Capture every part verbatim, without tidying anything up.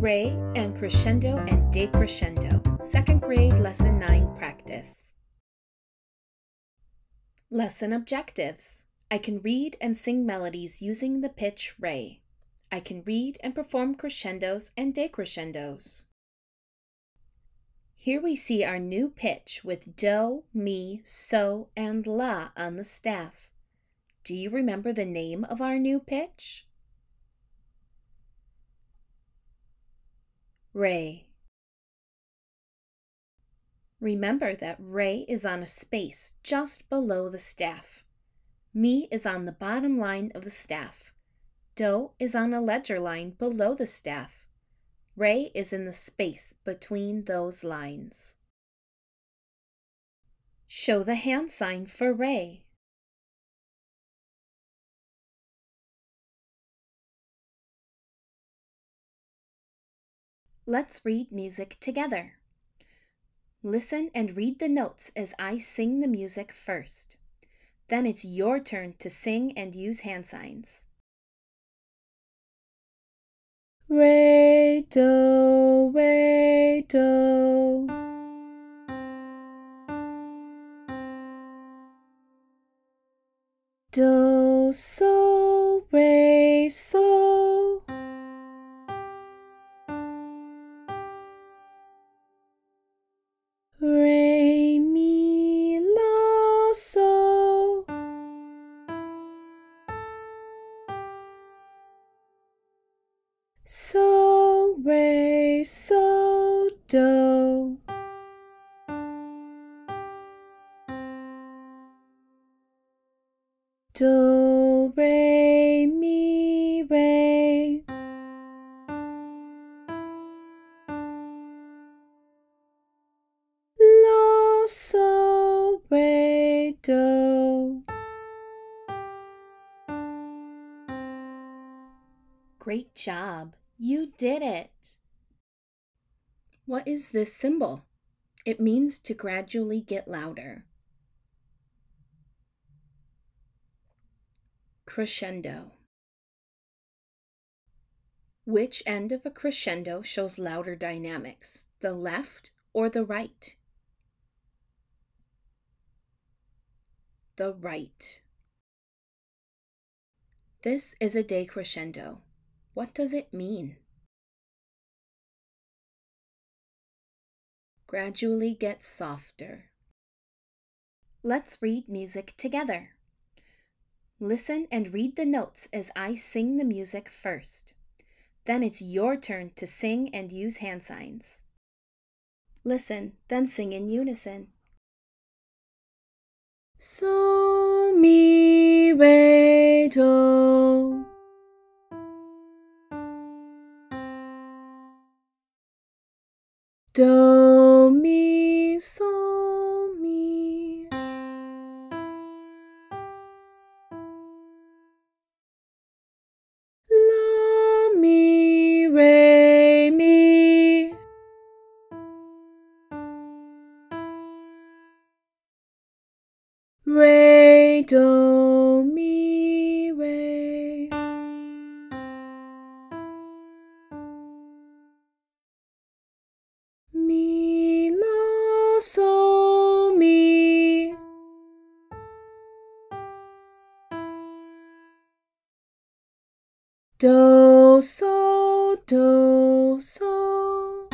re, and crescendo and decrescendo. Second grade, lesson nine practice. Lesson objectives. I can read and sing melodies using the pitch re. I can read and perform crescendos and decrescendos. Here we see our new pitch with do, mi, so, and la on the staff. Do you remember the name of our new pitch? Re. Remember that re is on a space just below the staff. Mi is on the bottom line of the staff. Do is on a ledger line below the staff. Re is in the space between those lines. Show the hand sign for re. Let's read music together. Listen and read the notes as I sing the music first. Then it's your turn to sing and use hand signs. Re, do, re, do. Do, sol, re, sol. Re, mi, la, sol. Sol, re, sol, do. Do, re, mi, re. Sol, re, do. Great job! You did it! What is this symbol? It means to gradually get louder. Crescendo. Which end of a crescendo shows louder dynamics, the left or the right? The right. This is a decrescendo. What does it mean? Gradually get softer. Let's read music together. Listen and read the notes as I sing the music first. Then it's your turn to sing and use hand signs. Listen, then sing in unison. Sol, mi, re, do. Do, mi, sol, mi. La, mi, re, mi. Re, do, mi, re. Mi, la, sol, mi. Do, sol, do, sol.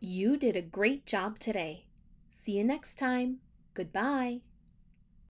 You did a great job today. See you next time. Goodbye.